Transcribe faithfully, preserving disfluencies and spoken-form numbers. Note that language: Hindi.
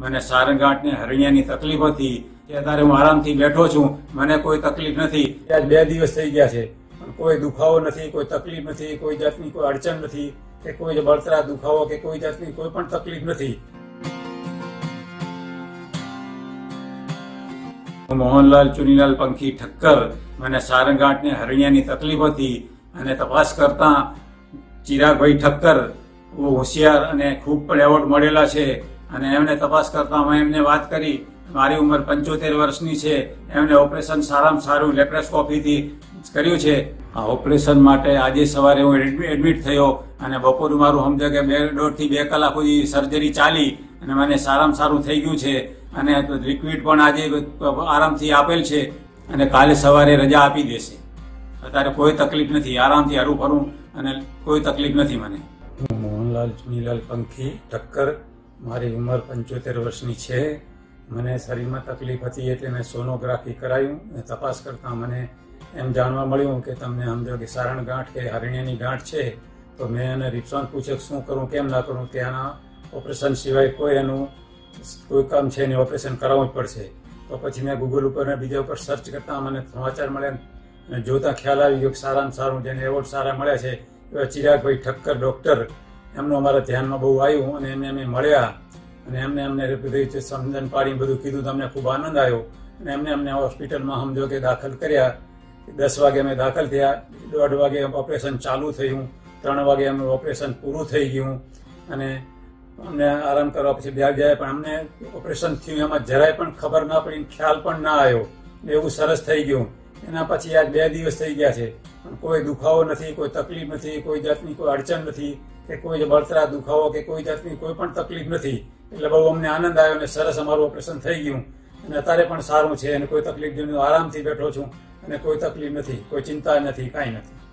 मैंने सारंगाट ने हरियाणी तकलीफ थी अतारे हूँ आराम थी बैठो छू, मैंने कोई तकलीफ नहीं। आज बे दिवस थी गया है, कोई दुखावो नहीं, कोई तकलीफ नहीं, कोई जातनी कोई अड़चण नहीं के कोई बळतरा दुखावो के कोई जातनी कोई पण तकलीफ नहीं। मोहनलाल चुनीलाल पंखी ठक्कर मैंने सारंगाट ने हरियाणी तकलीफ थी अने तपास करता चिराग भाई ठक्कर वो होशियार अने खूब एवॉर्ड मळेला छे। अने एमने तपास करता मैं एमने बात करी, मारी उमर पंचोतेर वर्षनी छे, एमने ऑपरेशन साराम सारू लेप्रोस्कोपी थी कर्यु छे। आ ऑपरेशन माटे आजे सवारे हूँ एडमिट थयो अने बपोरे मारू समझे के बे दौड़ थी बे कलाक सुधी सर्जरी चाली अने मने साराम सारू थई गयु छे अने लिक्विड पण आजे आरामथी आपेल छे अने काले सवारे रजा आपी देशे। अतारे कोई तकलीफ नहीं, आरामथी हरू फरू अने कोई तकलीफ नहीं। मने मोहनलाल चुनीलाल पंखी ठक्कर मारी उमर पंचोतेर वर्षनी छे। मने शरीर में तकलीफ थी एटले मैं सोनोग्राफी करायू, तपास करता मने एम जाणवा मळ्युं के तमने समजो के सारण गांठ के हरियाणी गांठ छे। तो मैं एने रिप्सन पूछे शू करूँ केम ना करूँ, त्याना ऑपरेशन सिवाय कोई एनु कोई काम छे नहीं, ऑपरेशन करावू पड़ से। तो पछी मैं गूगल पर बीजा पर सर्च करता मैंने समाचार मळ्या, जोता ख्याल आवी गयो के सारामां सारुं जेने एवोर्ड सारा मळ्या छे एवा चिराग भाई ठक्कर डॉक्टर एमनो अमारा ध्यान में बहु आयु अने एमने अमे मळ्या अने एमने अमने बधुं समझण पाड़ी बधुं कीधुं तो अमने खूब आनंद आव्यो अने एमने अमने होस्पिटल में समजो के दाखल कर्या। दस वागे अमे दाखल थया, दोढ वागे ऑपरेशन चालू थयुं, त्रण वागे अमनुं ऑपरेशन पूरुं थई गयुं अने अमने आराम करवा पछी ब्याज जाए पण अमने ऑपरेशन थयुं एमां જરાય पण खबर ना पड़ी, ख्याल पण ना आव्यो, एवुं सरस थई गयुं। एना पछी आज बे दिवस थई गया छे, कोई दुखावो नथी, कोई तकलीफ नथी, कोई जातनी कोई अड़चण नथी के कोई बळतरा दुखावो के कोई जातनी कोई पण तकलीफ नथी। એટલે બહુ અમને आनंद आव्यो ने सरस अमारुं ऑपरेशन थई गयुं अने अतारे पण सारुं छे अने कोई तकलीफ जेनो आरामथी बेठो छुं अने कोई तकलीफ नथी, कोई चिंता नथी, कांई नथी।